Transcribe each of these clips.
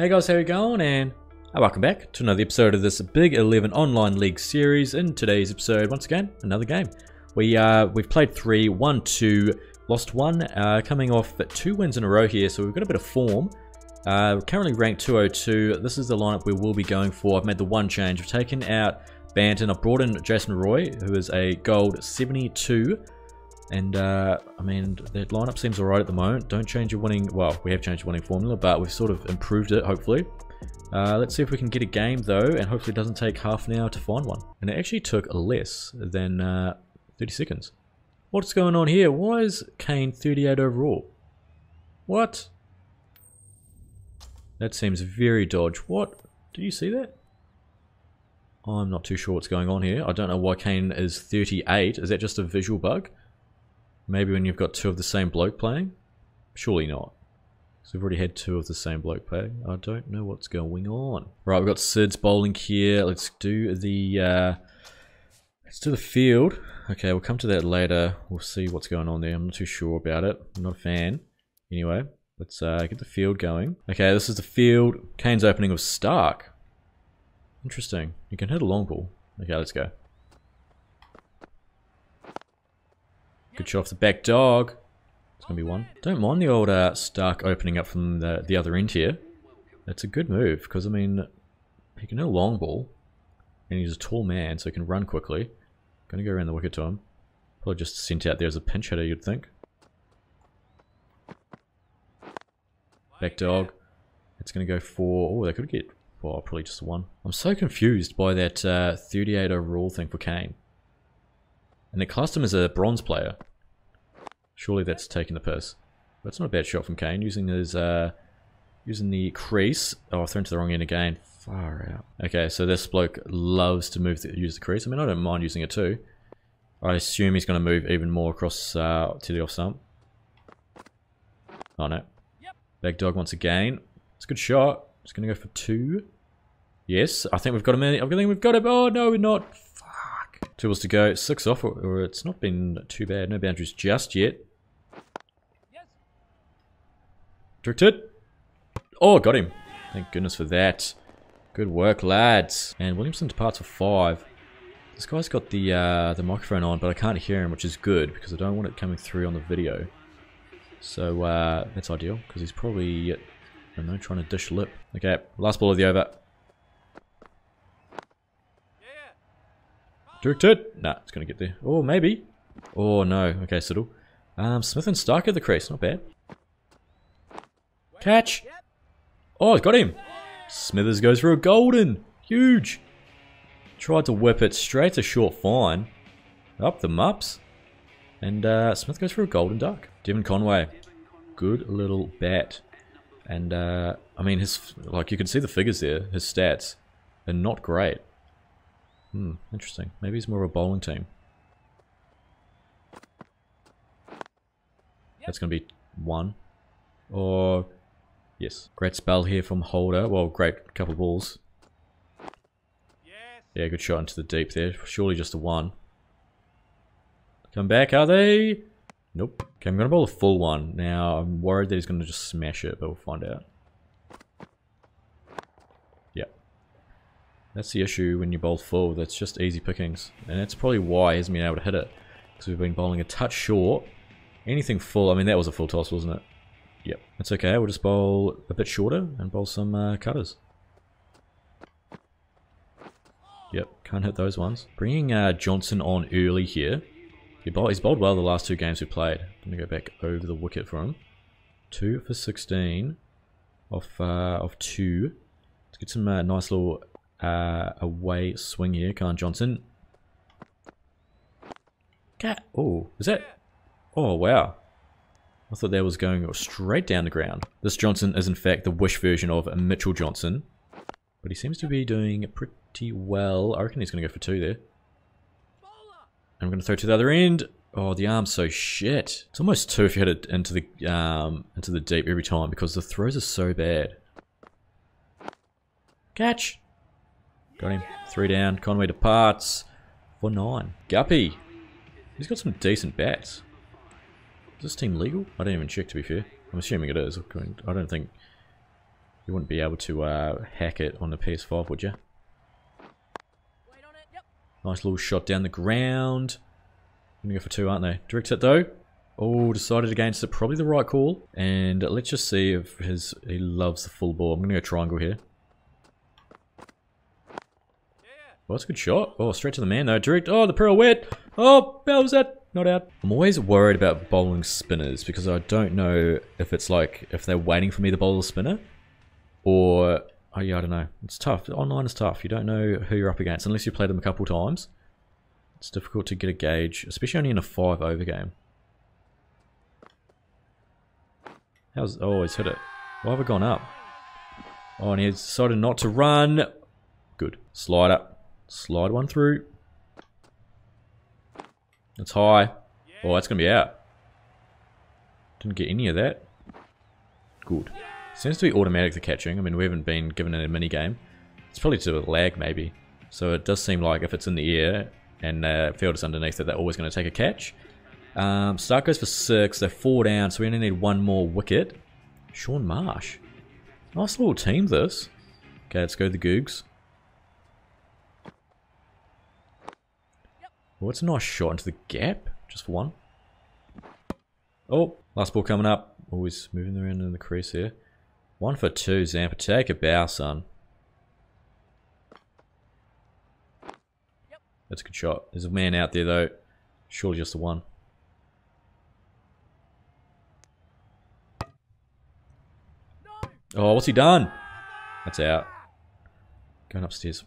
Hey guys, how you going? And welcome back to another episode of this Big 11 Online League series. In today's episode, once again, another game. We've played 3, won 2, lost 1, coming off 2 wins in a row here, so we've got a bit of form. We're currently ranked 202. This is the lineup we will be going for. I've made the one change. I've taken out Banton. I've brought in Jason Roy, who is a gold 72. And, I mean, that lineup seems alright at the moment. Don't change your winning... Well, we have changed the winning formula, but we've sort of improved it, hopefully. Let's see if we can get a game, though, and hopefully it doesn't take half an hour to find one. And it actually took less than 30 seconds. What's going on here? Why is Kane 38 overall? What? That seems very dodge. What? Do you see that? I'm not too sure what's going on here. I don't know why Kane is 38. Is that just a visual bug? Maybe when you've got two of the same bloke playing? Surely not. So we've already had two of the same bloke playing. I don't know what's going on. Right, we've got Sid's bowling here. Let's do the field. Okay, we'll come to that later. We'll see what's going on there. I'm not too sure about it. I'm not a fan. Anyway, let's get the field going. Okay, this is the field. Kane's opening with Stark. Interesting. You can hit a long ball. Okay, let's go. Good shot off the back dog. It's going to be one. Don't mind the old Stark opening up from the other end here. That's a good move because, I mean, he can hit a long ball. And he's a tall man, so he can run quickly. Going to go around the wicket to him. Probably just sent out there as a pinch hitter, you'd think. Back dog. It's going to go for... Oh, they could get... Well, probably just one. I'm so confused by that 38 overall thing for Kane. And they classed him as a bronze player. Surely that's taking the piss. But it's not a bad shot from Kane, using his, using the crease. Oh, I've thrown to the wrong end again. Far out. Okay, so this bloke loves to use the crease. I mean, I don't mind using it too. I assume he's going to move even more across to the off stump. Oh no. Back dog once again. It's a good shot. It's going to go for two. Yes, I think we've got him in. I think we've got him. Oh no, we're not. Fuck. 2 balls to go. 6 off, or it's not been too bad. No boundaries just yet. Directed. Oh, got him. Thank goodness for that. Good work, lads. And Williamson departs for 5. This guy's got the microphone on, but I can't hear him, which is good because I don't want it coming through on the video. So that's ideal because he's probably, I don't know, trying to dish lip. Okay, last ball of the over. Directed. Nah, it's gonna get there. Oh, maybe. Oh no. Okay, Siddle. Smith and Stark at the crease. Not bad. Catch! Oh, got him! Smithers goes for a golden! Huge! Tried to whip it straight to short fine. Up the mups. And Smith goes for a golden duck. Devon Conway. Good little bat. And, I mean, his, like, you can see the figures there. His stats are not great. Hmm, interesting. Maybe he's more of a bowling team. That's going to be one. Or... Yes. Great spell here from Holder. Well, great couple of balls. Yes. Yeah, good shot into the deep there. Surely just a one. Come back, are they? Nope. Okay, I'm going to bowl a full one. Now, I'm worried that he's going to just smash it, but we'll find out. Yeah. That's the issue when you bowl full. That's just easy pickings. And that's probably why he hasn't been able to hit it. Because we've been bowling a touch short. Anything full. I mean, that was a full toss, wasn't it? Yep, that's okay. We'll just bowl a bit shorter and bowl some cutters. Yep, can't hit those ones. Bringing Johnson on early here. He's bowled well the last 2 games we played. I'm going to go back over the wicket for him. 2 for 16 off 2. Let's get some nice little away swing here. Kane Johnson. Cat. Oh, is that? Oh, wow. I thought that was going straight down the ground. This Johnson is in fact the wish version of Mitchell Johnson. But he seems to be doing pretty well. I reckon he's going to go for 2 there. I'm going to throw to the other end. Oh, the arm's so shit. It's almost 2 if you hit it into the deep every time because the throws are so bad. Catch. Got him. 3 down. Conway departs for 9. Guppy. He's got some decent bats. Is this team legal? I didn't even check, to be fair. I'm assuming it is. I don't think You wouldn't be able to hack it on the PS5, would you? Nice little shot down the ground. Gonna go for two, aren't they? Direct hit though. Oh, decided against it. Probably the right call. And let's just see if he loves the full ball. I'm gonna go triangle here. Well, that's a good shot. Oh, straight to the man though. Direct. Oh, the pirouette. Oh, how was that? Not out. I'm always worried about bowling spinners because I don't know if it's like if they're waiting for me to bowl the spinner, or oh yeah, I don't know. It's tough. Online is tough. You don't know who you're up against unless you play them a couple times. It's difficult to get a gauge, especially only in a 5-over game. How's oh, he's hit it. Why have I gone up? Oh, and he decided not to run. Good. Slide up. Slide one through. It's high. Oh, that's going to be out. Didn't get any of that. Good. Seems to be automatic, the catching. I mean, we haven't been given it a minigame. It's probably to lag, maybe. So it does seem like if it's in the air and the field is underneath it, they're always going to take a catch. Stark goes for 6. They're 4 down, so we only need one more wicket. Sean Marsh. Nice little team, this. Okay, let's go the Googs. Oh, it's a nice shot into the gap, just for one. Oh, last ball coming up. Always moving around in the crease here. 1 for 2, Zampa. Take a bow, son. Yep. That's a good shot. There's a man out there, though. Surely just the one. No. Oh, what's he done? That's out. Going upstairs.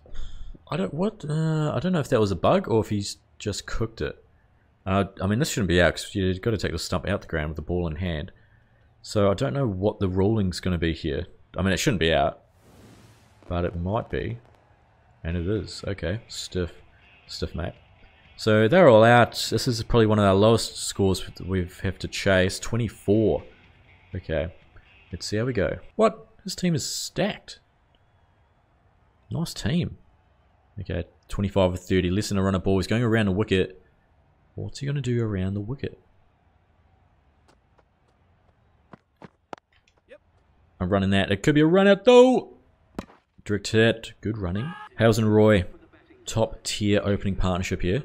I don't I don't know if that was a bug or if he's just cooked it. I mean, this shouldn't be out because you've got to take the stump out the ground with the ball in hand. So I don't know what the ruling's going to be here. I mean, it shouldn't be out, but it might be, and it is. Okay, stiff, mate. So they're all out. This is probably one of our lowest scores we've have to chase. 24. Okay, let's see how we go. What? This team is stacked. Nice team. Okay, 25 or 30, less than a run of ball. He's going around the wicket. What's he going to do around the wicket? Yep. I'm running that. It could be a run out though. Direct hit. Good running. Hales and Roy. Top tier opening partnership here.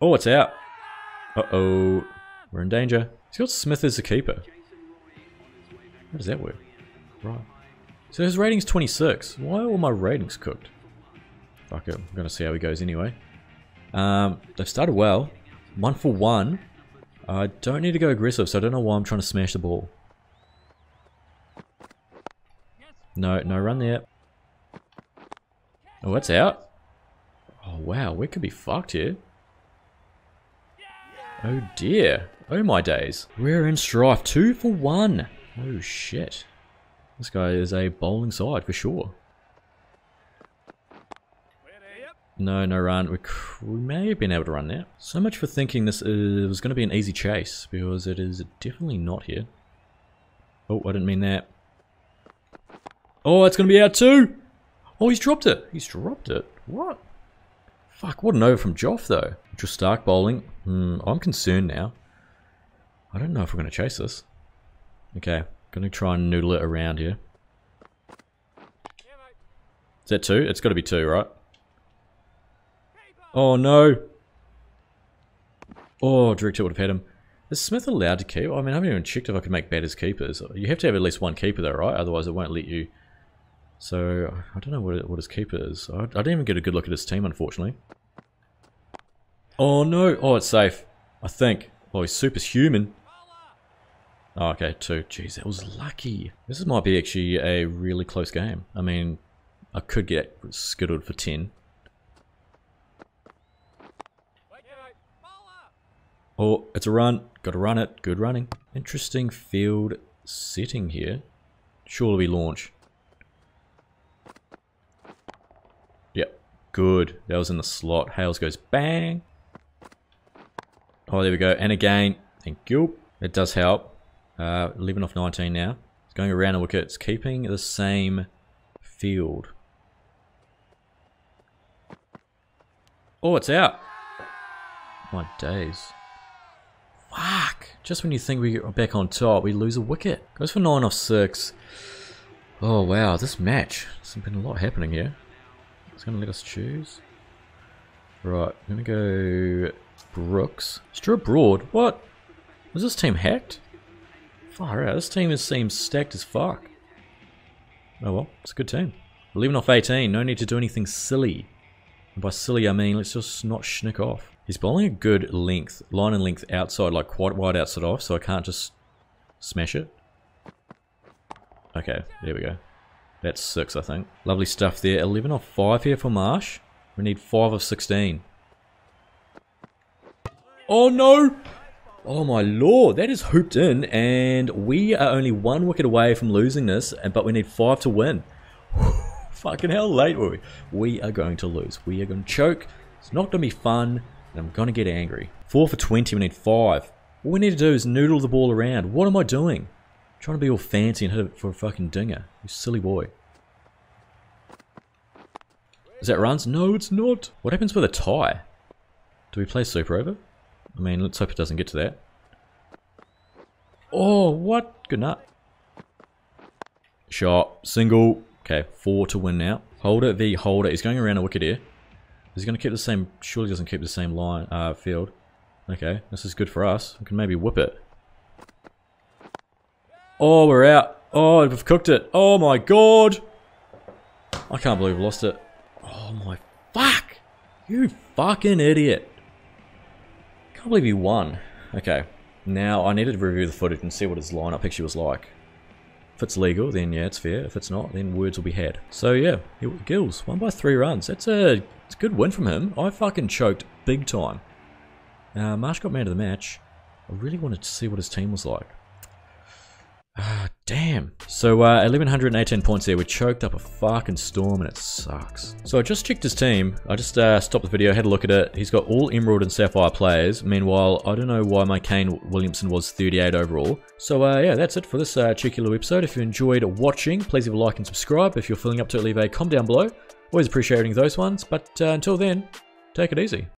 Oh, it's out. Uh-oh. We're in danger. He's got Smith as the keeper. How does that work? Right. So his rating's 26. Why are all my ratings cooked? Fuck it, I'm gonna see how he goes anyway. They've started well. 1 for 1. I don't need to go aggressive, so I don't know why I'm trying to smash the ball. No, no run there. Oh, that's out. Oh wow, we could be fucked here. Oh dear. Oh my days. We're in strife. 2 for 1. Oh shit. This guy is a bowling side for sure. No, no run. We may have been able to run now. So much for thinking this was going to be an easy chase, because it is definitely not here. Oh, I didn't mean that. Oh, it's going to be out too! Oh, he's dropped it! He's dropped it. What? Fuck, what an over from Joff, though. Just Stark bowling. I'm concerned now. I don't know if we're going to chase this. Okay. Gonna try and noodle it around here. Is that 2? It's got to be 2, right? Oh no! Oh, direct hit would have had him. Is Smith allowed to keep? I mean, I haven't even checked if I could make batters keepers. You have to have at least one keeper though, right? Otherwise it won't let you. So, I don't know what his keeper is. I didn't even get a good look at his team, unfortunately. Oh no! Oh, it's safe. I think. Oh, he's superhuman. Oh, okay, 2. Jeez, that was lucky. This might be actually a really close game. I mean, I could get skittled for 10. Oh, it's a run. Got to run it. Good running. Interesting field setting here. Surely we launch. Yep, good. That was in the slot. Hales goes bang. Oh, there we go. And again. Thank you. It does help. 11 off 19 now. It's going around the wicket. It's keeping the same field. Oh, it's out. My days. Fuck. Just when you think we get back on top, we lose a wicket. Goes for 9 off 6. Oh wow, this match. There's been a lot happening here. It's going to let us choose. Right, I'm going to go Brooks. Stuart Broad. What? Was this team hacked? Far out. This team seems stacked as fuck. Oh well, it's a good team. 11 off 18. No need to do anything silly. And by silly, I mean let's just not schnick off. He's bowling a good length, line and length outside, like quite wide outside off, so I can't just smash it. Okay, there we go. That's 6, I think. Lovely stuff there. 11 off 5 here for Marsh. We need 5 of 16. Oh no! Oh my lord, that is hooped in, and we are only 1 wicket away from losing this, but we need 5 to win. Fucking hell, late were we? We are going to lose. We are going to choke. It's not going to be fun, and I'm going to get angry. 4 for 20, we need 5. All we need to do is noodle the ball around. What am I doing? I'm trying to be all fancy and hit it for a fucking dinger. You silly boy. Is that runs? No, it's not. What happens with a tie? Do we play super over? I mean, let's hope it doesn't get to that. Oh, what? Good nut. Shot. Single. Okay, 4 to win now. Holder v Holder. He's going around a wicket here. He's going to keep the same... Surely doesn't keep the same line field. Okay, this is good for us. We can maybe whip it. Oh, we're out. Oh, we've cooked it. Oh, my God. I can't believe we lost it. Oh, my... Fuck. You fucking idiot. I can't believe he won. Okay, now I needed to review the footage and see what his lineup actually was like. If it's legal, then yeah, it's fair. If it's not, then words will be had. So yeah, Gills won by 3 runs. It's a good win from him. I fucking choked big time. Marsh got man of the match. I really wanted to see what his team was like. Damn. So 1118 points there. We choked up a fucking storm and it sucks. So I just checked his team. I just stopped the video, had a look at it. He's got all Emerald and Sapphire players. Meanwhile, I don't know why my Kane Williamson was 38 overall. So yeah, that's it for this cheeky little episode. If you enjoyed watching, please leave a like and subscribe. If you're feeling up to it, leave a comment down below. Always appreciating those ones. But until then, take it easy.